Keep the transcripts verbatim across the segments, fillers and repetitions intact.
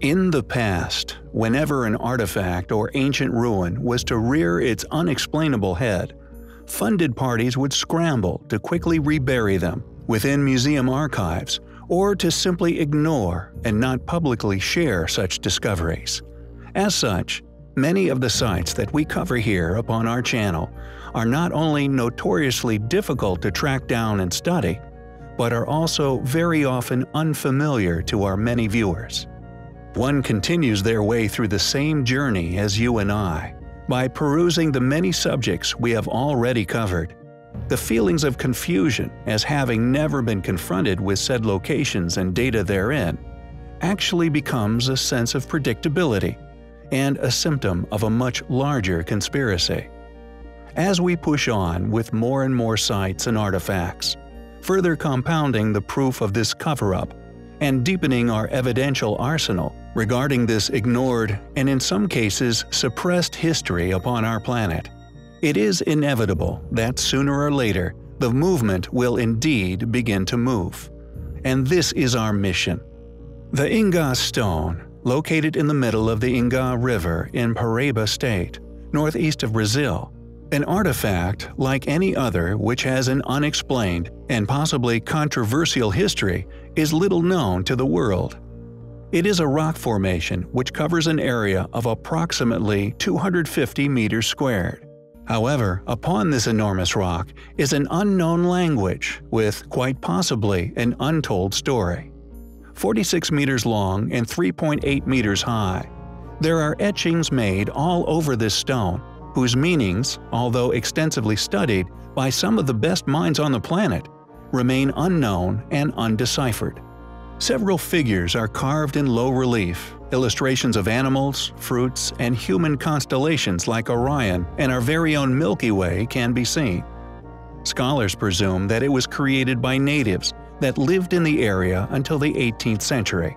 In the past, whenever an artifact or ancient ruin was to rear its unexplainable head, funded parties would scramble to quickly rebury them within museum archives or to simply ignore and not publicly share such discoveries. As such, many of the sites that we cover here upon our channel are not only notoriously difficult to track down and study, but are also very often unfamiliar to our many viewers. One continues their way through the same journey as you and I by perusing the many subjects we have already covered. The feelings of confusion as having never been confronted with said locations and data therein actually becomes a sense of predictability and a symptom of a much larger conspiracy. As we push on with more and more sites and artifacts, further compounding the proof of this cover-up and deepening our evidential arsenal regarding this ignored and in some cases suppressed history upon our planet, it is inevitable that sooner or later the movement will indeed begin to move. And this is our mission. The Inga Stone, located in the middle of the Inga River in Paraiba State, northeast of Brazil, an artifact like any other which has an unexplained and possibly controversial history, is little known to the world. It is a rock formation which covers an area of approximately two hundred fifty meters squared. However, upon this enormous rock is an unknown language with, quite possibly, an untold story. forty-six meters long and three point eight meters high, there are etchings made all over this stone, whose meanings, although extensively studied by some of the best minds on the planet, remain unknown and undeciphered. Several figures are carved in low relief, illustrations of animals, fruits, and human constellations like Orion and our very own Milky Way can be seen. Scholars presume that it was created by natives that lived in the area until the eighteenth century,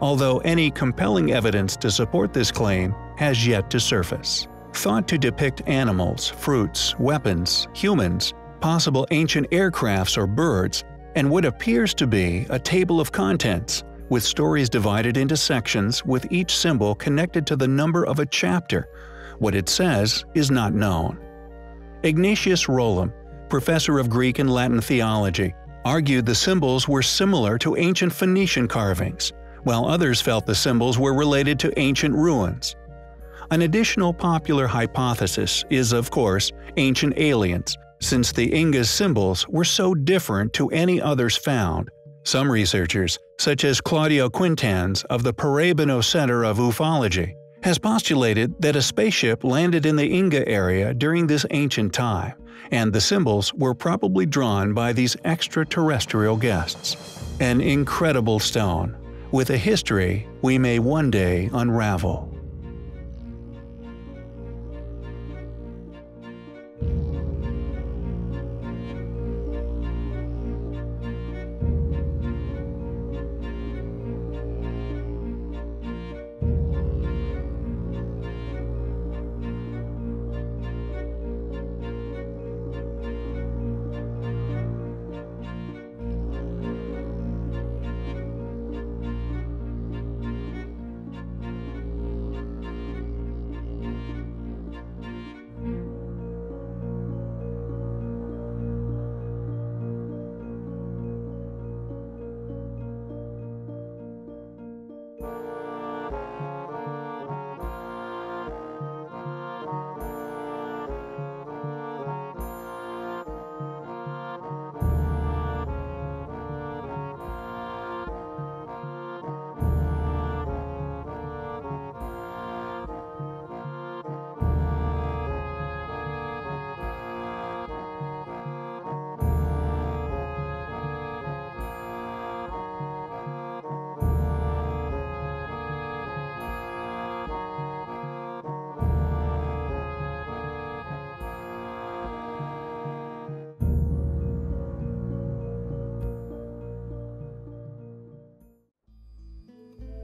although any compelling evidence to support this claim has yet to surface. Thought to depict animals, fruits, weapons, humans, possible ancient aircrafts or birds, and what appears to be a table of contents, with stories divided into sections with each symbol connected to the number of a chapter. What it says is not known. Ignatius Rollum, professor of Greek and Latin theology, argued the symbols were similar to ancient Phoenician carvings, while others felt the symbols were related to ancient ruins. An additional popular hypothesis is, of course, ancient aliens, since the Inga's symbols were so different to any others found. Some researchers, such as Claudio Quintans of the Parabino Center of Ufology, has postulated that a spaceship landed in the Inga area during this ancient time, and the symbols were probably drawn by these extraterrestrial guests. An incredible stone, with a history we may one day unravel.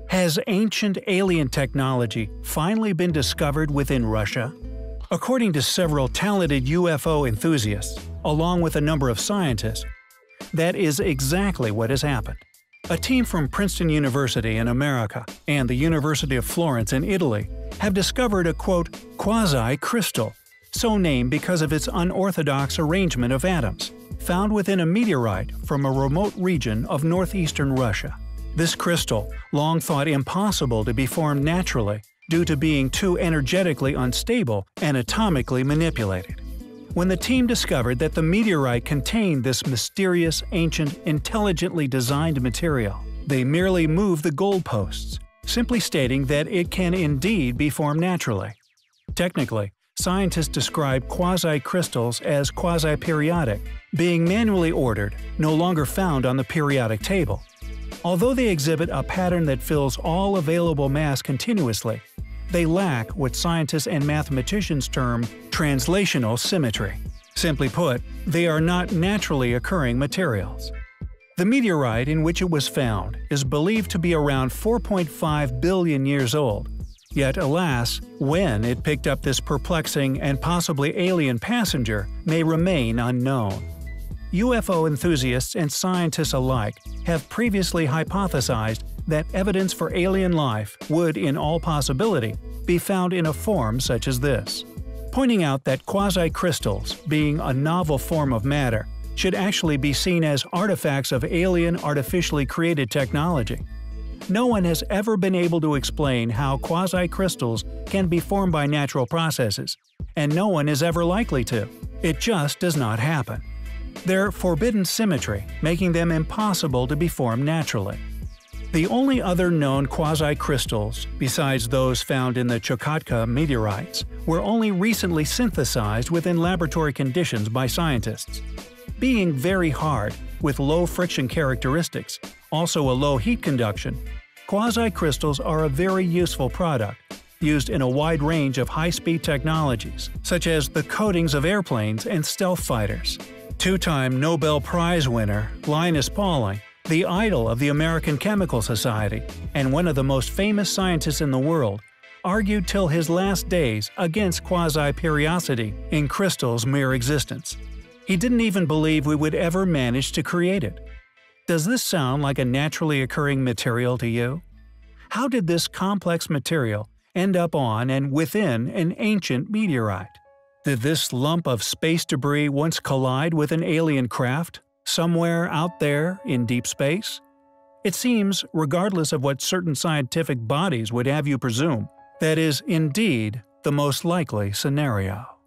Has ancient alien technology finally been discovered within Russia? According to several talented U F O enthusiasts, along with a number of scientists, that is exactly what has happened. A team from Princeton University in America and the University of Florence in Italy have discovered a, quote, quasi-crystal, so named because of its unorthodox arrangement of atoms, found within a meteorite from a remote region of northeastern Russia. This crystal, long thought impossible to be formed naturally due to being too energetically unstable and atomically manipulated. When the team discovered that the meteorite contained this mysterious, ancient, intelligently designed material, they merely moved the goalposts, simply stating that it can indeed be formed naturally. Technically, scientists describe quasi-crystals as quasi-periodic, being manually ordered, no longer found on the periodic table. Although they exhibit a pattern that fills all available mass continuously, they lack what scientists and mathematicians term translational symmetry. Simply put, they are not naturally occurring materials. The meteorite in which it was found is believed to be around four point five billion years old. Yet, alas, when it picked up this perplexing and possibly alien passenger may remain unknown. U F O enthusiasts and scientists alike have previously hypothesized that evidence for alien life would, in all possibility, be found in a form such as this, pointing out that quasi-crystals, being a novel form of matter, should actually be seen as artifacts of alien artificially created technology. No one has ever been able to explain how quasi-crystals can be formed by natural processes, and no one is ever likely to. It just does not happen. Their forbidden symmetry, making them impossible to be formed naturally. The only other known quasi-crystals, besides those found in the Chukotka meteorites, were only recently synthesized within laboratory conditions by scientists. Being very hard, with low friction characteristics, also a low heat conduction, quasi-crystals are a very useful product, used in a wide range of high-speed technologies, such as the coatings of airplanes and stealth fighters. Two-time Nobel Prize winner Linus Pauling, the idol of the American Chemical Society and one of the most famous scientists in the world, argued till his last days against quasi-periodicity in crystal's mere existence. He didn't even believe we would ever manage to create it. Does this sound like a naturally occurring material to you? How did this complex material end up on and within an ancient meteorite? Did this lump of space debris once collide with an alien craft, somewhere out there in deep space? It seems, regardless of what certain scientific bodies would have you presume, that is indeed the most likely scenario.